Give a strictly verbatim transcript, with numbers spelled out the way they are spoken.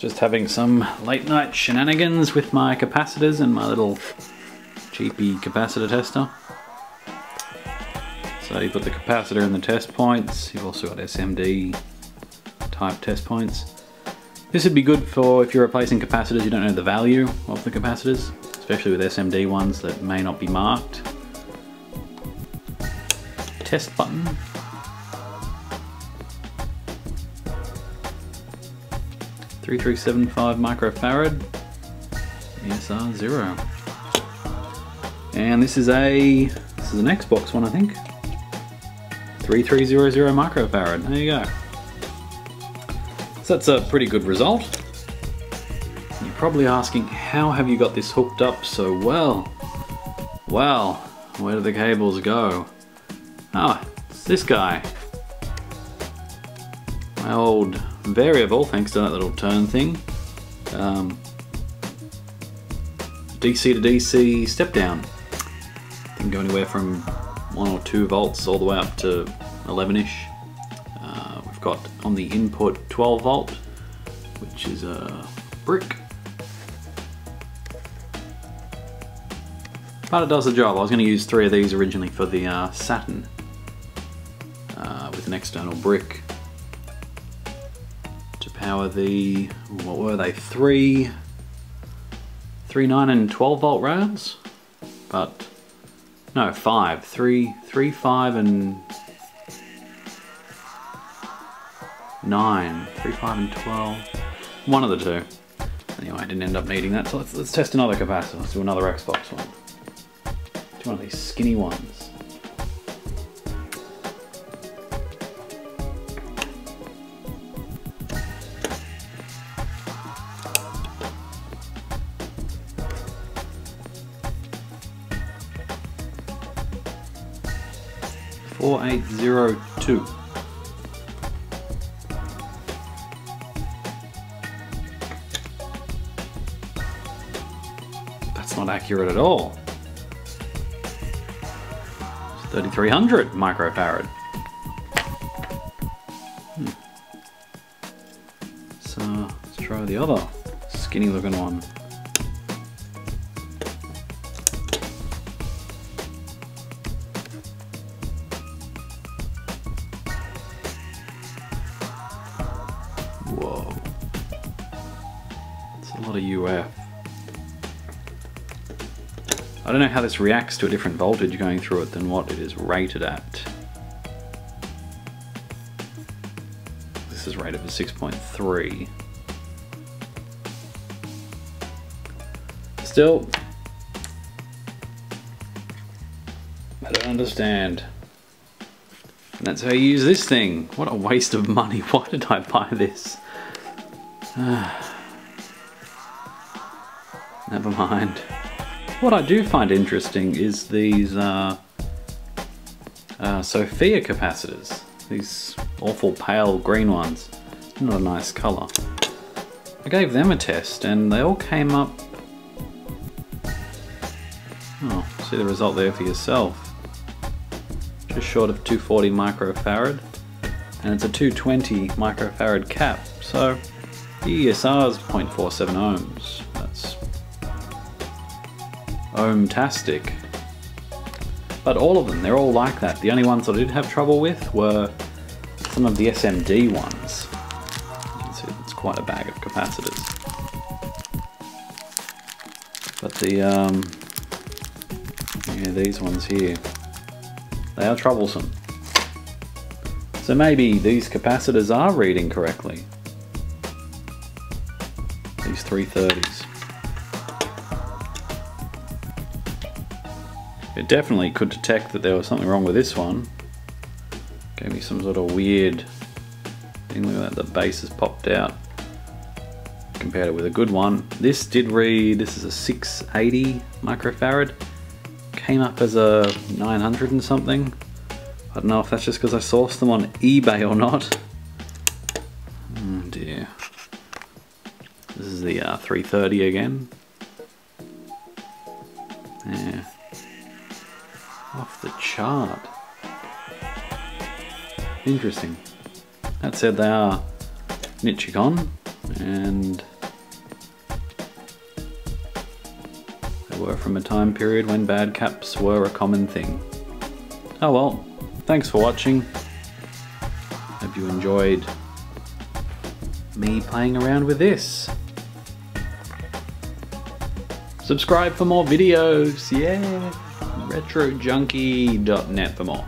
Just having some late night shenanigans with my capacitors and my little cheapy capacitor tester. So you put the capacitor in the test points. You've also got S M D type test points. This would be good for if you're replacing capacitors, you don't know the value of the capacitors, especially with S M D ones that may not be marked. Test button. three three seven five microfarad, E S R zero. And this is a, this is an Xbox one, I think. three three zero zero microfarad, there you go. So that's a pretty good result. You're probably asking, how have you got this hooked up so well? Well, where do the cables go? Ah, oh, it's this guy. My old variable, thanks to that little turn thing. Um, D C to D C step down. Can go anywhere from one or two volts all the way up to eleven-ish. Got on the input twelve volt, which is a brick, but it does the job. I was going to use three of these originally for the uh, Saturn uh, with an external brick to power the, what were they, three, three, nine, and twelve volt rounds, but no, five, three, three, five, and nine, three, five, and twelve. One of the two. Anyway, I didn't end up needing that, so let's, let's test another capacitor. Let's do another Xbox one. Do one of these skinny ones. four eight zero two. Not accurate at all. It's thirty-three hundred microfarad. Hmm. So let's try the other skinny looking one. Whoa. It's a lot of U F. I don't know how this reacts to a different voltage going through it than what it is rated at. This is rated for six point three. Still, I don't understand. And that's how you use this thing. What a waste of money. Why did I buy this? Never mind. What I do find interesting is these uh, uh, Sophia capacitors. These awful pale green ones. Not a nice colour. I gave them a test and they all came up... Oh, see the result there for yourself. Just short of two forty microfarad. And it's a two twenty microfarad cap. So the E S R is zero point four seven ohms. That's ohmtastic. But all of them, they're all like that. The only ones that I did have trouble with were some of the S M D ones. You can see it's quite a bag of capacitors. But the, um, yeah, these ones here, they are troublesome. So maybe these capacitors are reading correctly. These three thirties. It definitely could detect that there was something wrong with this one. Gave me some sort of weird thing. Look at that, the base has popped out. Compared it with a good one. This did read, this is a six eighty microfarad. Came up as a nine hundred and something. I don't know if that's just because I sourced them on eBay or not. Oh dear. This is the uh, three thirty again. Yeah. Off the chart. Interesting. That said, they are Nichicon and were from a time period when bad caps were a common thing. Oh well, thanks for watching. Hope you enjoyed me playing around with this. Subscribe for more videos, yeah! Retro Junkie dot net for more.